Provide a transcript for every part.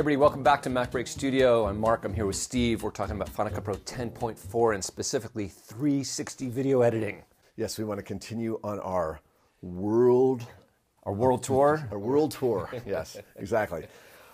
Everybody, welcome back to MacBreak Studio. I'm Mark, I'm here with Steve. We're talking about Final Cut Pro 10.4 and specifically 360 video editing. Yes, we want to continue on our world tour. Our world tour, yes, exactly.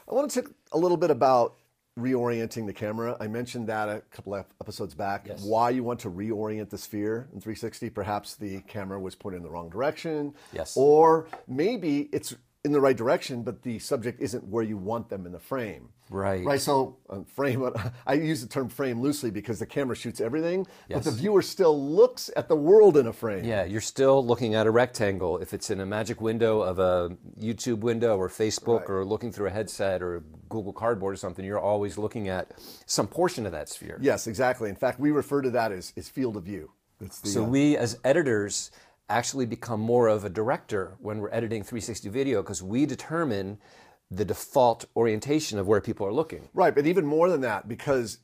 I want to talk a little bit about reorienting the camera. I mentioned that a couple of episodes back, yes. Why you want to reorient the sphere in 360. Perhaps the camera was pointed in the wrong direction, yes, or maybe it's in the right direction, but the subject isn't where you want them in the frame. Right. Right, so frame, I use the term frame loosely because the camera shoots everything, yes, but the viewer still looks at the world in a frame. Yeah, you're still looking at a rectangle. If it's in a magic window of a YouTube window or Facebook, right, or looking through a headset or Google Cardboard or something, you're always looking at some portion of that sphere. Yes, exactly. In fact, we refer to that as field of view. It's the, so we as editors actually become more of a director when we're editing 360 video because we determine the default orientation of where people are looking. Right, but even more than that, because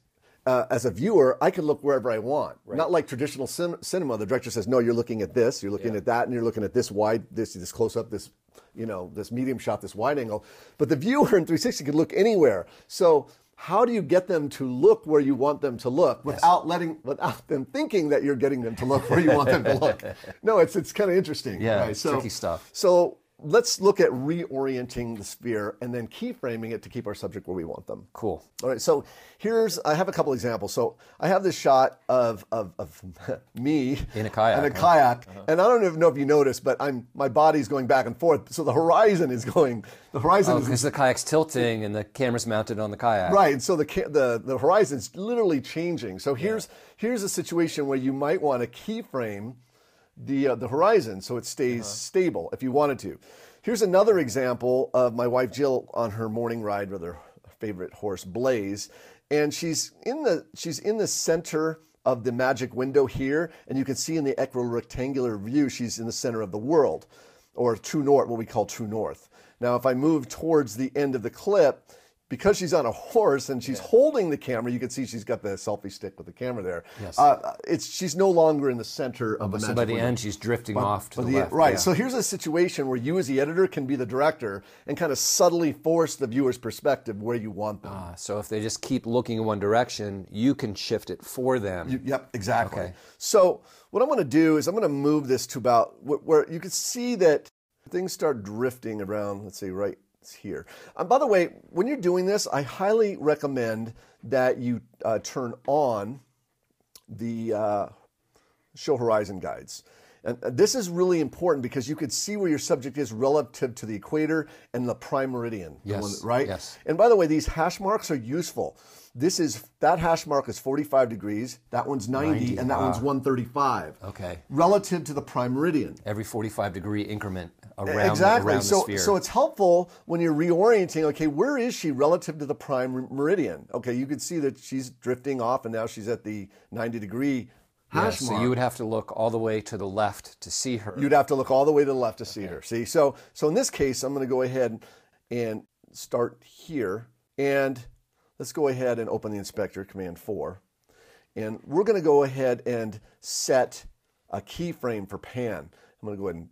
as a viewer, I can look wherever I want. Right. Not like traditional cinema, the director says, no, you're looking at this, you're looking, yeah, at that, and you're looking at this wide, this close up, this, you know, this medium shot, this wide angle. But the viewer in 360 can look anywhere. So how do you get them to look where you want them to look without, yes, without them thinking that you're getting them to look where you want them to look? No, it's kind of interesting. Yeah, right? It's so, tricky stuff. So let's look at reorienting the sphere and then keyframing it to keep our subject where we want them. Cool. All right, so I have a couple examples. So I have this shot of me in a kayak, and I don't even know if you noticed, but my body's going back and forth, so the horizon is because the kayak's tilting and the camera's mounted on the kayak. Right, and so the horizon's literally changing. So here's a situation where you might want to keyframe the horizon so it stays stable if you wanted to. Here's another example of my wife Jill on her morning ride with her favorite horse Blaze, and she's in the center of the magic window here, and you can see in the equirectangular view she's in the center of the world, or true north, what we call true north. Now if I move towards the end of the clip, because she's on a horse and she's, yeah, holding the camera, you can see she's got the selfie stick with the camera there. Yes. She's no longer in the center of the magic window. So by the end, she's drifting off to the left. Right, yeah. So here's a situation where you as the editor can be the director and kind of subtly force the viewer's perspective where you want them. So if they just keep looking in one direction, you can shift it for them. Yep, exactly. Okay. So what I'm going to do is I'm going to move this to about where you can see that things start drifting around, let's say, right here. By the way, when you're doing this, I highly recommend that you turn on the show horizon guides. And this is really important because you can see where your subject is relative to the equator and the prime meridian. Yes. The one that, right? Yes. And by the way, these hash marks are useful. That hash mark is 45 degrees, that one's 90, and that one's 135. Okay. Relative to the prime meridian. Every 45 degree increment around, exactly, around the sphere. So it's helpful when you're reorienting, okay, where is she relative to the prime meridian? Okay, you can see that she's drifting off and now she's at the 90 degree hash mark. So you would have to look all the way to the left to see her. You'd have to look all the way to the left to, okay, see her. See, so in this case, I'm going to go ahead and start here, and let's go ahead and open the inspector, Command 4, and we're going to go ahead and set a keyframe for pan. I'm going to go ahead and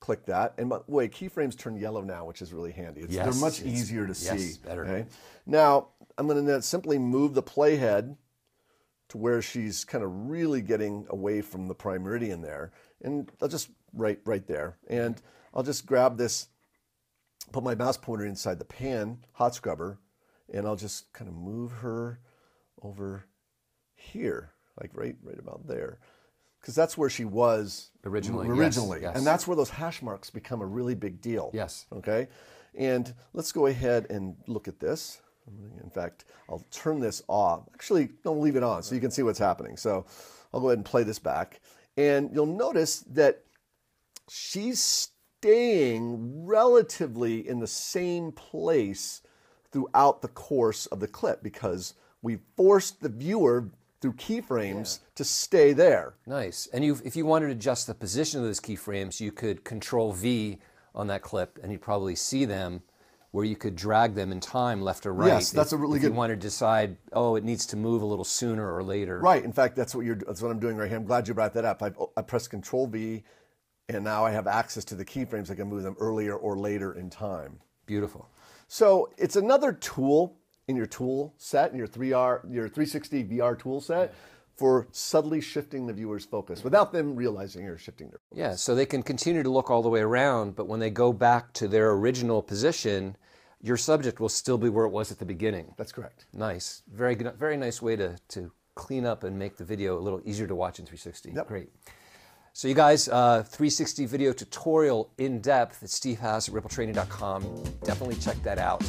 click that. And by the way, keyframes turn yellow now, which is really handy. Yes, they're much easier to see. Yes, better. Okay? Now I'm going to simply move the playhead to where she's kind of really getting away from the prime meridian there, and I'll just right there, and I'll just grab this, put my mouse pointer inside the pan hot scrubber, and I'll just kind of move her over here, like right about there, because that's where she was originally, yes, yes, and that's where those hash marks become a really big deal. Yes. Okay, and let's go ahead and look at this. In fact, I'll turn this off. Actually, no, leave it on so you can see what's happening. So I'll go ahead and play this back. And you'll notice that she's staying relatively in the same place throughout the course of the clip because we forced the viewer through keyframes, yeah, to stay there. Nice. And if you wanted to adjust the position of those keyframes, you could Control V on that clip and you'd probably see them, where you could drag them in time left or right. Yes, that's a really good. If you want to decide, oh, it needs to move a little sooner or later. Right. In fact, that's what I'm doing right here. I'm glad you brought that up. I pressed Control V, and now I have access to the keyframes. I can move them earlier or later in time. Beautiful. So it's another tool in your tool set, in your 360 VR tool set, yeah, for subtly shifting the viewer's focus without them realizing you're shifting their focus. Yeah, so they can continue to look all the way around, but when they go back to their original position, your subject will still be where it was at the beginning. That's correct. Nice. Very good, very nice way to clean up and make the video a little easier to watch in 360. Yep. Great. So you guys, 360 video tutorial in depth that Steve has at rippletraining.com. Definitely check that out.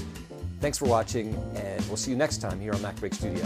Thanks for watching, and we'll see you next time here on MacBreak Studio.